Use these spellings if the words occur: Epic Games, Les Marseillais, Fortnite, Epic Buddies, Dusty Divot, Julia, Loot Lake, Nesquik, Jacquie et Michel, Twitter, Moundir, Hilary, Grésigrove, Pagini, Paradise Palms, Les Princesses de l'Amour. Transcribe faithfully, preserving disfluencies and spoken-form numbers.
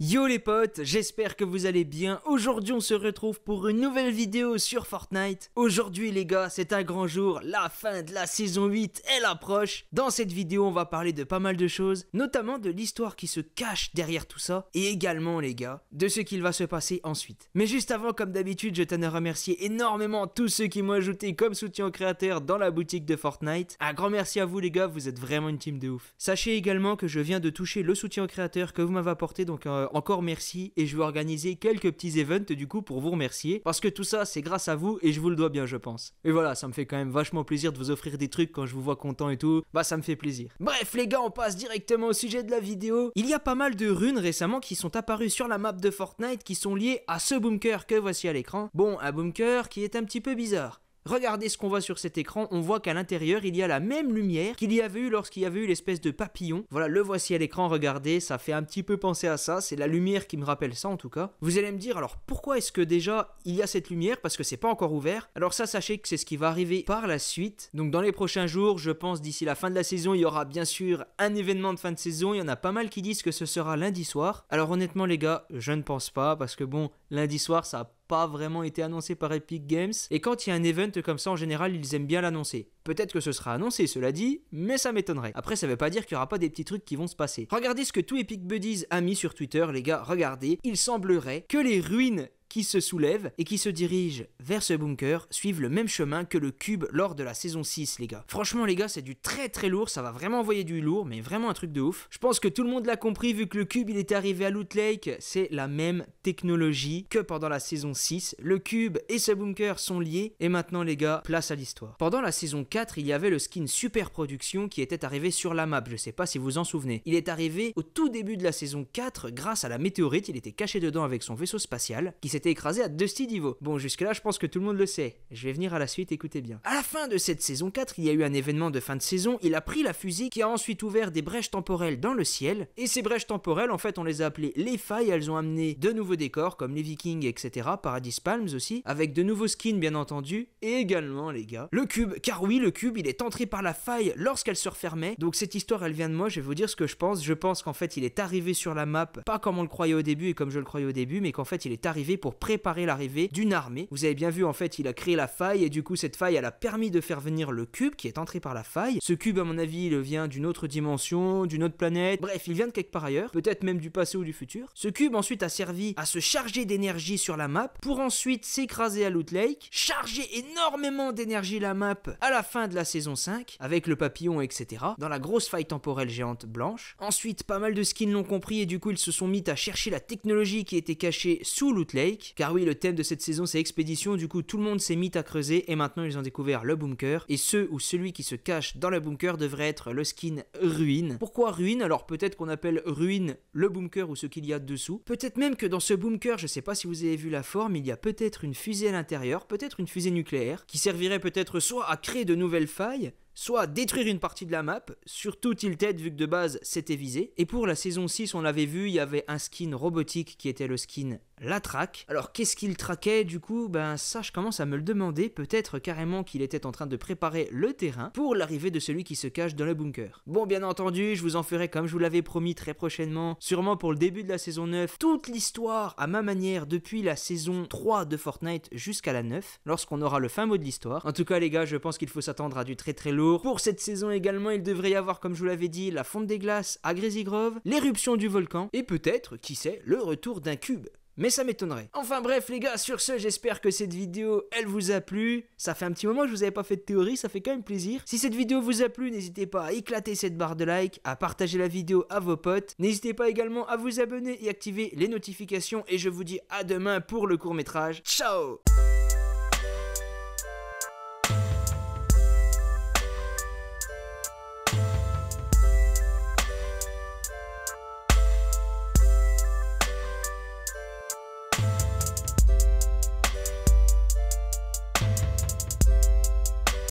Yo les potes, j'espère que vous allez bien. Aujourd'hui on se retrouve pour une nouvelle vidéo sur Fortnite. Aujourd'hui les gars, c'est un grand jour, la fin de la saison huit, elle approche. Dans cette vidéo on va parler de pas mal de choses, notamment de l'histoire qui se cache derrière tout ça, et également les gars, de ce qu'il va se passer ensuite. Mais juste avant, comme d'habitude, je tiens à remercier énormément tous ceux qui m'ont ajouté comme soutien aux créateurs dans la boutique de Fortnite. Un grand merci à vous les gars, vous êtes vraiment une team de ouf. Sachez également que je viens de toucher le soutien aux créateurs que vous m'avez apporté, donc euh, encore merci, et je vais organiser quelques petits events du coup pour vous remercier, parce que tout ça c'est grâce à vous et je vous le dois bien je pense. Et voilà, ça me fait quand même vachement plaisir de vous offrir des trucs quand je vous vois content et tout, bah ça me fait plaisir. Bref les gars, on passe directement au sujet de la vidéo. Il y a pas mal de runes récemment qui sont apparues sur la map de Fortnite qui sont liées à ce bunker que voici à l'écran. Bon, un bunker qui est un petit peu bizarre. Regardez ce qu'on voit sur cet écran, on voit qu'à l'intérieur il y a la même lumière qu'il y avait eu lorsqu'il y avait eu l'espèce de papillon. Voilà, le voici à l'écran, regardez, ça fait un petit peu penser à ça, c'est la lumière qui me rappelle ça en tout cas. Vous allez me dire, alors pourquoi est-ce que déjà il y a cette lumière, parce que c'est pas encore ouvert. Alors ça, sachez que c'est ce qui va arriver par la suite, donc dans les prochains jours, je pense d'ici la fin de la saison, il y aura bien sûr un événement de fin de saison, il y en a pas mal qui disent que ce sera lundi soir. Alors honnêtement les gars, je ne pense pas, parce que bon, lundi soir ça a pas vraiment été annoncé par Epic Games, et quand il y a un event comme ça en général ils aiment bien l'annoncer. Peut-être que ce sera annoncé cela dit, mais ça m'étonnerait. Après ça veut pas dire qu'il y aura pas des petits trucs qui vont se passer. Regardez ce que tout Epic Buddies a mis sur Twitter les gars, regardez, il semblerait que les ruines qui se soulèvent et qui se dirigent vers ce bunker suivent le même chemin que le cube lors de la saison six les gars. Franchement les gars, c'est du très très lourd, ça va vraiment envoyer du lourd, mais vraiment un truc de ouf. Je pense que tout le monde l'a compris vu que le cube il est arrivé à Loot Lake, c'est la même technologie que pendant la saison six, le cube et ce bunker sont liés. Et maintenant les gars, place à l'histoire. Pendant la saison quatre, il y avait le skin Super Production qui était arrivé sur la map, je sais pas si vous en souvenez. Il est arrivé au tout début de la saison quatre grâce à la météorite, il était caché dedans avec son vaisseau spatial qui s'est écrasé à Dusty Divot. Bon, jusque là je pense que tout le monde le sait, je vais venir à la suite, écoutez bien. À la fin de cette saison quatre, il y a eu un événement de fin de saison, il a pris la fusée qui a ensuite ouvert des brèches temporelles dans le ciel, et ces brèches temporelles en fait on les a appelées les failles, elles ont amené de nouveaux décors comme les Vikings etc, Paradise Palms aussi, avec de nouveaux skins bien entendu, et également les gars, le cube, car oui le cube il est entré par la faille lorsqu'elle se refermait. Donc cette histoire elle vient de moi, je vais vous dire ce que je pense, je pense qu'en fait il est arrivé sur la map, pas comme on le croyait au début et comme je le croyais au début, mais qu'en fait il est arrivé pour pour préparer l'arrivée d'une armée. Vous avez bien vu en fait il a créé la faille et du coup cette faille elle a permis de faire venir le cube qui est entré par la faille. Ce cube à mon avis il vient d'une autre dimension, d'une autre planète, bref il vient de quelque part ailleurs, peut-être même du passé ou du futur. Ce cube ensuite a servi à se charger d'énergie sur la map pour ensuite s'écraser à Loot Lake, charger énormément d'énergie la map à la fin de la saison cinq avec le papillon etc, dans la grosse faille temporelle géante blanche. Ensuite pas mal de skins l'ont compris et du coup ils se sont mis à chercher la technologie qui était cachée sous Loot Lake. Car oui, le thème de cette saison c'est expédition, du coup tout le monde s'est mis à creuser et maintenant ils ont découvert le bunker, et ce ou celui qui se cache dans le bunker devrait être le skin ruine. Pourquoi ruine? Alors peut-être qu'on appelle ruine le bunker ou ce qu'il y a dessous, peut-être même que dans ce bunker, je sais pas si vous avez vu la forme, il y a peut-être une fusée à l'intérieur, peut-être une fusée nucléaire qui servirait peut-être soit à créer de nouvelles failles, soit à détruire une partie de la map, surtout tilted vu que de base c'était visé. Et pour la saison six on l'avait vu, il y avait un skin robotique qui était le skin la traque. Alors qu'est-ce qu'il traquait du coup? Ben ça je commence à me le demander, peut-être carrément qu'il était en train de préparer le terrain pour l'arrivée de celui qui se cache dans le bunker. Bon bien entendu je vous en ferai comme je vous l'avais promis très prochainement, sûrement pour le début de la saison neuf, toute l'histoire à ma manière depuis la saison trois de Fortnite jusqu'à la neuf, lorsqu'on aura le fin mot de l'histoire. En tout cas les gars, je pense qu'il faut s'attendre à du très très lourd. Pour cette saison également il devrait y avoir comme je vous l'avais dit la fonte des glaces à Grésigrove, l'éruption du volcan et peut-être, qui sait, le retour d'un cube. Mais ça m'étonnerait. Enfin bref les gars, sur ce j'espère que cette vidéo elle vous a plu. Ça fait un petit moment que je vous avais pas fait de théorie, ça fait quand même plaisir. Si cette vidéo vous a plu, n'hésitez pas à éclater cette barre de like, à partager la vidéo à vos potes. N'hésitez pas également à vous abonner et activer les notifications. Et je vous dis à demain pour le court métrage. Ciao!